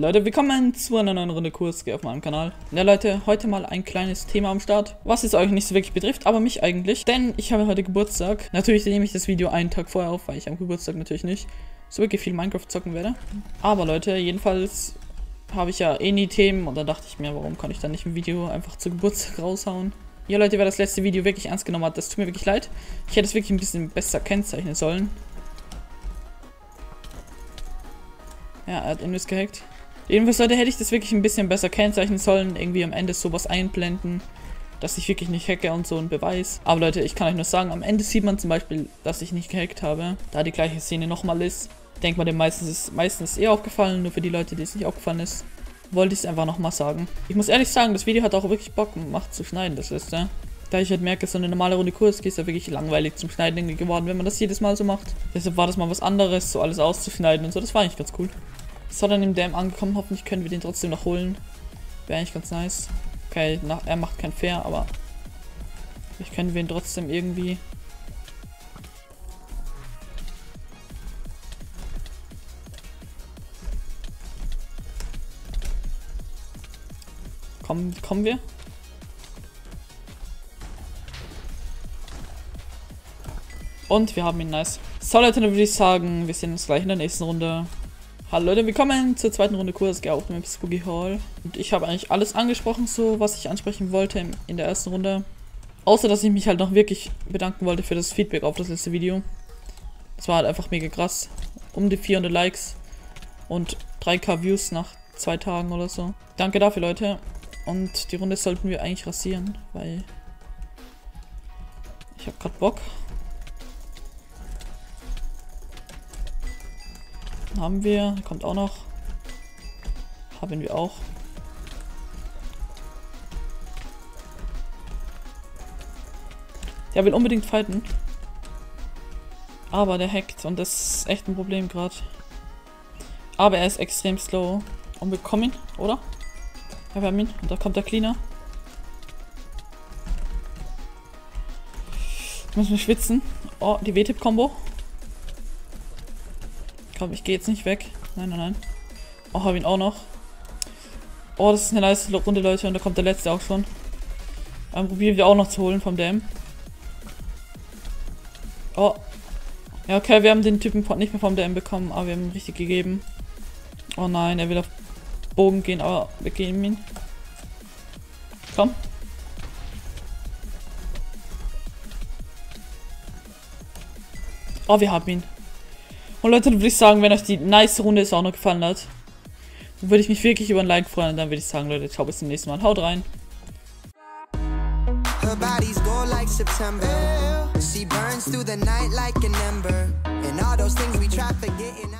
Leute, willkommen zu einer neuen Runde Kurs auf meinem Kanal. Ja Leute, heute mal ein kleines Thema am Start, was es euch nicht so wirklich betrifft, aber mich eigentlich, denn ich habe heute Geburtstag. Natürlich nehme ich das Video einen Tag vorher auf, weil ich am Geburtstag natürlich nicht so wirklich viel Minecraft zocken werde. Aber Leute, jedenfalls habe ich ja eh nie Themen und da dachte ich mir, warum kann ich dann nicht ein Video einfach zu Geburtstag raushauen? Ja Leute, wer das letzte Video wirklich ernst genommen hat, das tut mir wirklich leid. Ich hätte es wirklich ein bisschen besser kennzeichnen sollen. Ja, er hat Indus gehackt. Jedenfalls, Leute, hätte ich das wirklich ein bisschen besser kennzeichnen sollen. Irgendwie am Ende sowas einblenden, dass ich wirklich nicht hacke und so ein Beweis. Aber Leute, ich kann euch nur sagen, am Ende sieht man zum Beispiel, dass ich nicht gehackt habe, da die gleiche Szene nochmal ist. Ich denke mal, den meistens ist eh aufgefallen, nur für die Leute, die es nicht aufgefallen ist, wollte ich es einfach nochmal sagen. Ich muss ehrlich sagen, das Video hat auch wirklich Bock gemacht zu schneiden, das wisst ihr. Da ich halt merke, so eine normale Runde Kurski ist ja wirklich langweilig zum Schneiden geworden, wenn man das jedes Mal so macht. Deshalb war das mal was anderes, so alles auszuschneiden und so, das war eigentlich ganz cool. Ist dann im Dam angekommen, hoffentlich können wir den trotzdem noch holen. Wäre eigentlich ganz nice. Okay, er macht kein Fair, aber vielleicht können wir ihn trotzdem irgendwie... Kommen wir? Und wir haben ihn, nice. So Leute, dann würde ich sagen, wir sehen uns gleich in der nächsten Runde. Hallo Leute, willkommen zur zweiten Runde Kurs auf dem Spooky Hall. Und ich habe eigentlich alles angesprochen, so was ich ansprechen wollte in der ersten Runde. Außer, dass ich mich halt noch wirklich bedanken wollte für das Feedback auf das letzte Video. Das war halt einfach mega krass. Um die 400 Likes und 3K Views nach 2 Tagen oder so. Danke dafür, Leute. Und die Runde sollten wir eigentlich rasieren, weil ich habe gerade Bock. Haben wir, kommt auch noch. Haben wir auch. Der will unbedingt fighten. Aber der hackt und das ist echt ein Problem gerade. Aber er ist extrem slow. Und wir kommen, oder? Ja, wir haben ihn. Und da kommt der Cleaner. Müssen wir schwitzen. Oh, die W-Tipp-Kombo. Komm, ich gehe jetzt nicht weg. Nein, nein, nein. Oh, hab ihn auch noch. Oh, das ist eine nice Runde, Leute. Und da kommt der letzte auch schon. Dann probieren wir auch noch zu holen vom Dam. Oh. Ja, okay, wir haben den Typen nicht mehr vom Dam bekommen, aber wir haben ihn richtig gegeben. Oh nein, er will auf Bogen gehen, aber wir geben ihn. Komm. Oh, wir haben ihn. Und Leute, dann würde ich sagen, wenn euch die nice Runde ist auch noch gefallen hat, dann würde ich mich wirklich über ein Like freuen. Und dann würde ich sagen, Leute, ciao, bis zum nächsten Mal. Haut rein. Her bodies go like September. She burns through the night like an ember. And all those things we try forgetting.